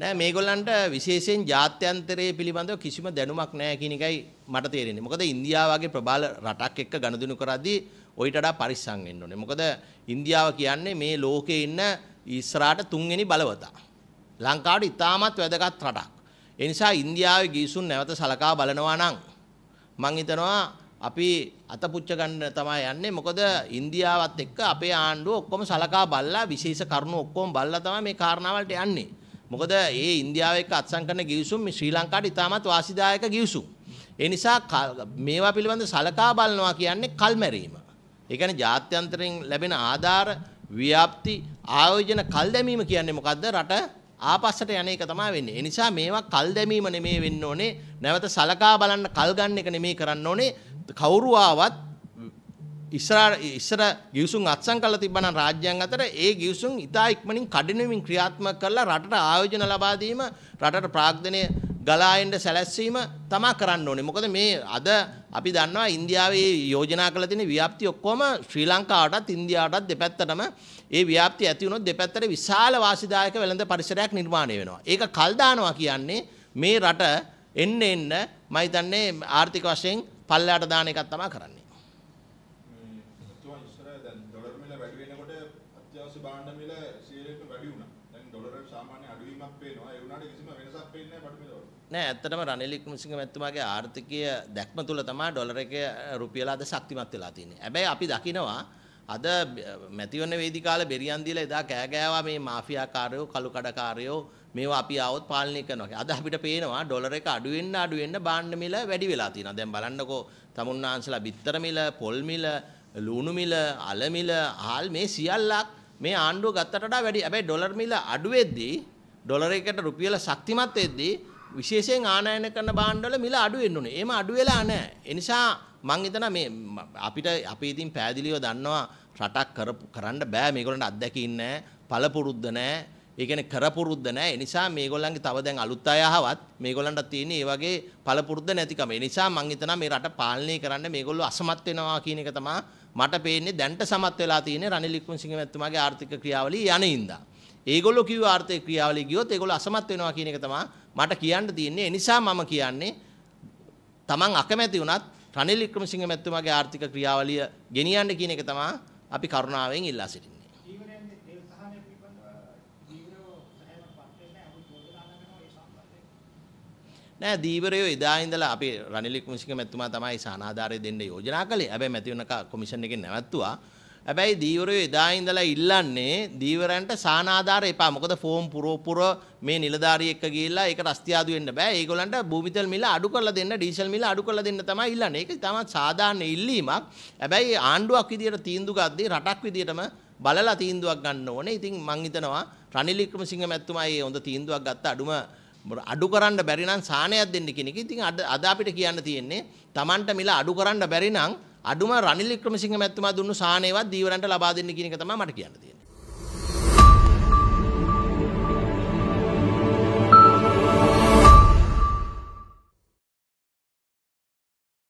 නෑ මේගොල්ලන්ට විශේෂයෙන් ජාත්‍යන්තරයේ පිළිබඳව කිසිම දැනුමක් නෑ කියන එකයි මට තේරෙන්නේ. මොකද ඉන්දියාව වගේ ප්‍රබල රටක් එක්ක ගනුදෙනු කරද්දී ඔයිට වඩා පරිස්සම් වෙන්න ඕනේ. මොකද ඉන්දියාව කියන්නේ මේ ලෝකේ ඉන්න ඉස්සරහට තුන්වෙනි බලවතා. ලංකාවට ඉතාමත් වැදගත් රටක්. ඒ නිසා ඉන්දියාවේ ගිවිසුම් නැවත සලකා බලනවා නම් මං හිතනවා අපි අතපුච්ච ගන්න තමයි යන්නේ. මොකද ඉන්දියාවත් එක්ක අපේ ආණ්ඩුව ඔක්කොම සලකා බලලා විශේෂ කරුණු ඔක්කොම බලලා තමයි මේ කාරණාවලට යන්නේ. මොකද ඒ ඉන්දියාව එක්ක අත්සන් කරන ගිවිසුම් මේ ශ්‍රී ලංකාවට ඉතාමත් වාසිදායක ගිවිසුම්. ඒ නිසා මේවා පිළිබඳ සලකා බලනවා කියන්නේ කල්මැරීම. ඒ කියන්නේ ජාත්‍යන්තරයෙන් ලැබෙන ආධාර, ව්‍යාප්ති, ආයෝජන කල් දැමීම කියන්නේ මොකද්ද? රට ආපස්සට යන එක තමයි වෙන්නේ. ඒ නිසා මේවා කල් දැමීම නෙමෙයි වෙන්න ඕනේ. නැවත සලකා බලන්න කල් ගන්න එක නෙමෙයි කරන්න ඕනේ. කවුරු ආවත් ඉස්සර ගිවිසුම් අත්සන් කරලා තිබ්බනම් රාජ්‍යයන් අතර ඒ ගිවිසුම් ඉතා ඉක්මනින් කඩිනමින් ක්‍රියාත්මක කරලා රටට ආයෝජන ලබා දීම, රටට ප්‍රාග්ධනය ගලා එන්න සැලැස්වීම තමයි කරන්න ඕනේ. මොකද මේ අද අපි දන්නවා ඉන්දියාවේ යෝජනා කරලා තියෙන ව්‍යාප්ති ඔක්කොම ශ්‍රී ලංකාවටත් ඉන්දියාවටත් දෙපැත්තටම ඒ ව්‍යාප්ති ඇති වුණොත් දෙපැත්තට විශාල වාසිදායක වෙළඳ පරිසරයක් නිර්මාණය වෙනවා. ඒක කල් දානවා කියන්නේ මේ රට එන්න මම හිතන්නේ ආර්ථික වශයෙන් පල්ලයට දාන එකක් තමයි කරන්නේ. නෑ ඇත්තටම රනිල් වික්‍රමසිංහ මැතිතුමාගේ ආර්ථිකය දැක්ම තුල තමයි ඩොලර් එක රුපියල අද ශක්තිමත් වෙලා තියෙන්නේ. හැබැයි අපි දකිනවා අද මැතිවරණ වේදිකාවල බෙරියන් දීලා එදා කෑ ගෑවා මේ මාෆියාකාරයෝ කළු කඩකාරයෝ මේවා අපි ආවොත් පාලනය කරනවා කියලා. අද අපිට පේනවා ඩොලර් එක අඩු වෙන්න භාණ්ඩ මිල වැඩි වෙලා තියෙනවා. දැන් බලන්නකෝ තමුන්නාන්සලා බිත්තර මිල, පොල් මිල, ලුණු මිල, අල මිල, ආල් මේ සියල්ලක් මේ ආණ්ඩුව ගත්තට වඩා වැඩි. හැබැයි ඩොලර් මිල අඩු වෙද්දී ඩොලර් එකට රුපියල ශක්තිමත් වෙද්දී විශේෂයෙන් ආනයන කරන භාණ්ඩවල මිල අඩු වෙන්න ඕනේ. එහෙම අඩු වෙලා නැහැ. ඒ නිසා මම හිතනවා මේ අපිට අපි ඉතින් පෑදිලිව දන්නවා රටක් කරන්න බෑ. මේගොල්ලන්ට අත්දැකීම් නැහැ, පළපුරුද්ද නැහැ. ඒ කියන්නේ කරපුරුද්ද නැහැ. ඒ නිසා මේගොල්ලන්ගේ තව දැන් අලුත් අය ආවත් මේගොල්ලන්ට තියෙන මේ වගේ පළපුරුද්ද නැතිකම. ඒ නිසා මම හිතනවා මේ රට පාලනය කරන්න මේගොල්ලෝ අසමත් වෙනවා කියන එක තමයි මට පේන්නේ දැන්ට සමත් වෙලා තියෙන්නේ රනිල් වික්‍රමසිංහ මැතිතුමාගේ ආර්ථික ක්‍රියාවලිය යනින්දා. ඒගොල්ලෝ කිව්ව ආර්ථික ක්‍රියාවලිය ගියොත් ඒගොල්ලෝ අසමත් වෙනවා කියන එක තමයි මට කියන්න තියෙන්නේ. ඒ නිසා මම කියන්නේ තමන් අකමැති වුණත් රනිල් වික්‍රමසිංහ මැතිතුමාගේ ආර්ථික ක්‍රියාවලිය ගෙනියන්න කියන එක තමයි අපි කරුණාවෙන් ඉල්ලා සිටින්නේ. නෑ දීවරයෝ එදා ඉඳලා අපි රනිල් වික්‍රමසිංහ මැතිතුමා තමයි සානාධාරය දෙන්න යෝජනා කළේ. හැබැයි මැතිවරණ කොමිෂන් එකෙන් නැවැත්තුවා. හැබැයි දීවරයෝ එදා ඉඳලා ඉල්ලන්නේ දීවරයන්ට සානාධාර එපා. මොකද ෆෝම් පුරෝපුර මේ නිලධාරී එක්ක ගිහිල්ලා ඒක රස්තියාදු වෙන්න බෑ. ඒගොල්ලන්ට භූමිතල් මිල අඩු කරලා දෙන්න, ඩීසල් මිල අඩු කරලා දෙන්න තමයි ඉල්ලන්නේ. ඒක තමයි සාමාන්‍ය ඉල්ලීමක්. හැබැයි ආණ්ඩුවක් විදියට තීන්දුව ගද්දී රටක් විදියටම බලලා තීන්දුවක් ගන්න ඕනේ. ඉතින් මං හිතනවා රනිල් වික්‍රමසිංහ මැතිතුමා මේ හොඳ තීන්දුවක් ගත්ත අඩු කරන්න බැරි නම් සානයක් දෙන්න කියන එක. ඉතින් අද අපිට කියන්න තියෙන්නේ Tamanට මිල අඩු කරන්න බැරි නම් අඩුම රනිල් වික්‍රමසිංහ මැතිතුමා දුන්නු සානේවත් දීවරන්ට ලබා දෙන්න කියන එක තමයි මට කියන්න තියෙන්නේ.